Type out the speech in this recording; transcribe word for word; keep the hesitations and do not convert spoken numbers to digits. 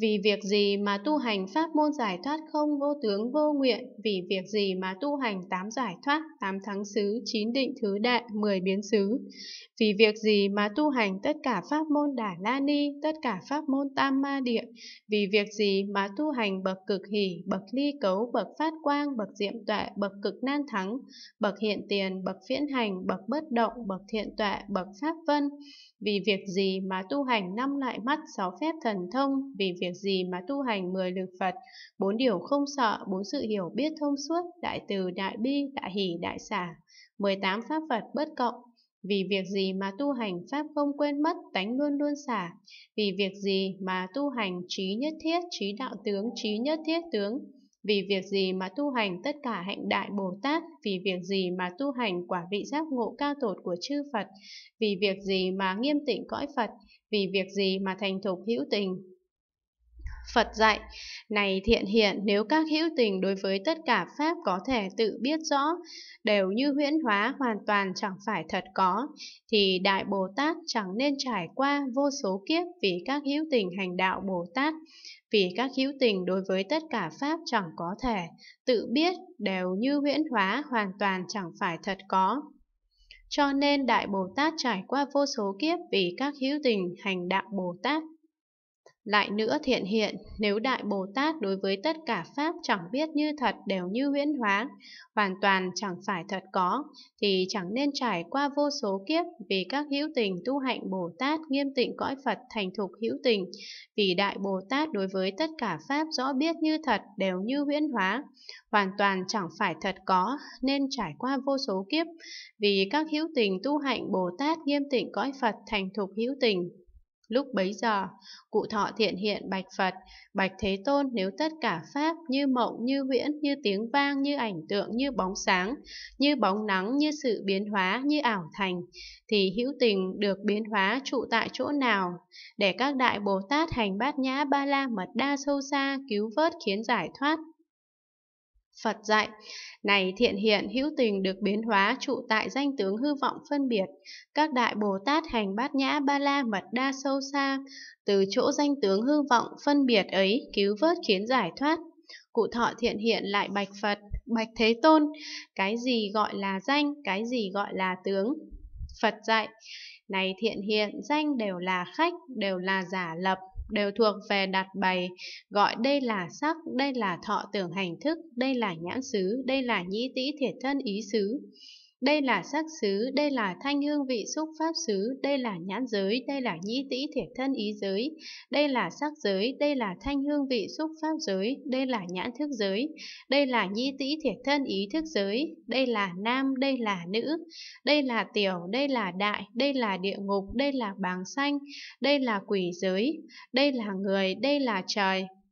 Vì việc gì mà tu hành pháp môn giải thoát không vô tướng vô nguyện? Vì việc gì mà tu hành tám giải thoát, tám thắng xứ, chín định thứ đại, mười biến xứ? Vì việc gì mà tu hành tất cả pháp môn Đà La Ni, tất cả pháp môn Tam Ma Địa? Vì việc gì mà tu hành bậc cực hỷ, bậc ly cấu, bậc phát quang, bậc diệm tuệ, bậc cực nan thắng, bậc hiện tiền, bậc viễn hành, bậc bất động, bậc thiện tuệ, bậc pháp vân? Vì việc gì mà tu hành năm loại mắt, sáu phép thần thông? Vì việc gì mà tu hành mười lực Phật, bốn điều không sợ, bốn sự hiểu biết thông suốt, đại từ, đại bi, đại hỷ, đại xả, mười tám pháp Phật bất cộng? Vì việc gì mà tu hành pháp không quên mất, tánh luôn luôn xả? Vì việc gì mà tu hành trí nhất thiết, trí đạo tướng, trí nhất thiết tướng? Vì việc gì mà tu hành tất cả hạnh đại Bồ Tát? Vì việc gì mà tu hành quả vị giác ngộ cao tột của chư Phật? Vì việc gì mà nghiêm tịnh cõi Phật? Vì việc gì mà thành thục hữu tình? Phật dạy, này thiện hiện, nếu các hữu tình đối với tất cả pháp có thể tự biết rõ, đều như huyễn hóa, hoàn toàn chẳng phải thật có, thì Đại Bồ Tát chẳng nên trải qua vô số kiếp vì các hữu tình hành đạo Bồ Tát. Vì các hữu tình đối với tất cả pháp chẳng có thể tự biết, đều như huyễn hóa, hoàn toàn chẳng phải thật có. Cho nên Đại Bồ Tát trải qua vô số kiếp vì các hữu tình hành đạo Bồ Tát. Lại nữa thiện hiện, nếu Đại Bồ Tát đối với tất cả pháp chẳng biết như thật, đều như huyễn hóa, hoàn toàn chẳng phải thật có, thì chẳng nên trải qua vô số kiếp vì các hữu tình tu hạnh Bồ Tát, nghiêm tịnh cõi Phật, thành thục hữu tình. Vì Đại Bồ Tát đối với tất cả pháp rõ biết như thật, đều như huyễn hóa, hoàn toàn chẳng phải thật có, nên trải qua vô số kiếp vì các hữu tình tu hạnh Bồ Tát, nghiêm tịnh cõi Phật, thành thục hữu tình. Lúc bấy giờ, cụ thọ thiện hiện bạch Phật, bạch Thế Tôn, nếu tất cả pháp như mộng, như huyễn, như tiếng vang, như ảnh tượng, như bóng sáng, như bóng nắng, như sự biến hóa, như ảo thành, thì hữu tình được biến hóa trụ tại chỗ nào? Để các Đại Bồ Tát hành bát nhã ba la mật đa sâu xa, cứu vớt khiến giải thoát. Phật dạy, này thiện hiện, hữu tình được biến hóa trụ tại danh tướng hư vọng phân biệt. Các Đại Bồ Tát hành bát nhã ba la mật đa sâu xa, từ chỗ danh tướng hư vọng phân biệt ấy cứu vớt khiến giải thoát. Cụ thọ thiện hiện lại bạch Phật, bạch Thế Tôn, cái gì gọi là danh, cái gì gọi là tướng? Phật dạy, này thiện hiện, danh đều là khách, đều là giả lập, đều thuộc về đặt bày, gọi đây là sắc, đây là thọ tưởng hành thức, đây là nhãn xứ, đây là nhĩ tĩ thiệt thân ý xứ, đây là sắc xứ, đây là thanh hương vị xúc pháp xứ, đây là nhãn giới, đây là nhĩ tĩ thiệt thân ý giới, đây là sắc giới, đây là thanh hương vị xúc pháp giới, đây là nhãn thức giới, đây là nhĩ tĩ thiệt thân ý thức giới, đây là nam, đây là nữ, đây là tiểu, đây là đại, đây là địa ngục, đây là bàng sanh, đây là quỷ giới, đây là người, đây là trời,